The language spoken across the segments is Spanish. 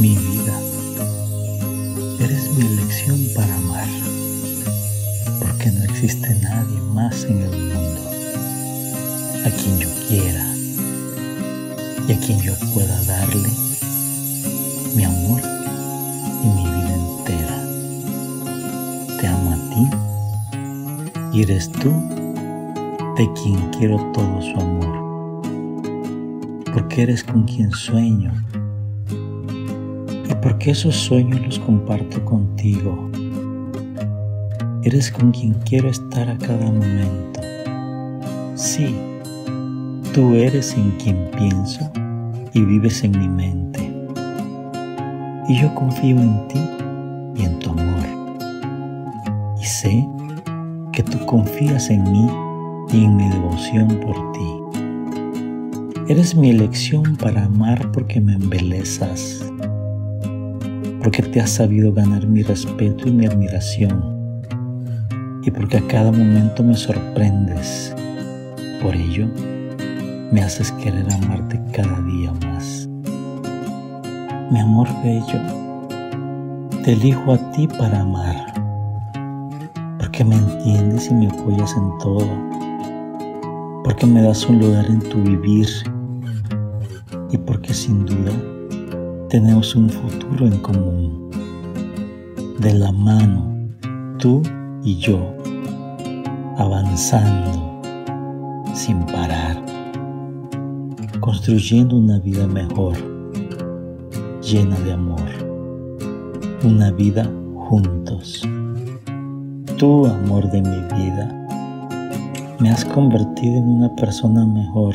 mi vida. Eres mi elección para amar, porque no existe nadie más en el mundo a quien yo quiera y a quien yo pueda darle mi amor y mi vida entera. Te amo a ti y eres tú de quien quiero todo su amor, porque eres con quien sueño y porque esos sueños los comparto contigo. Eres con quien quiero estar a cada momento. Sí, tú eres en quien pienso y vives en mi mente. Y yo confío en ti y en tu amor. Y sé que tú confías en mí y en mi devoción por ti. Eres mi elección para amar porque me embelezas, porque te has sabido ganar mi respeto y mi admiración, y porque a cada momento me sorprendes. Por ello, me haces querer amarte cada día más. Mi amor bello, te elijo a ti para amar, porque me entiendes y me apoyas en todo, porque me das un lugar en tu vivir y porque sin duda tenemos un futuro en común. De la mano, tú y yo, avanzando sin parar, construyendo una vida mejor, llena de amor, una vida juntos. Tú, amor de mi vida, me has convertido en una persona mejor,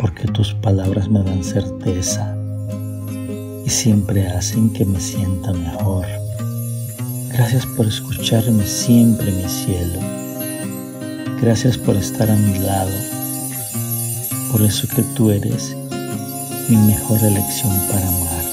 porque tus palabras me dan certeza y siempre hacen que me sienta mejor. Gracias por escucharme siempre, mi cielo. Gracias por estar a mi lado. Por eso que tú eres mi mejor elección para amar.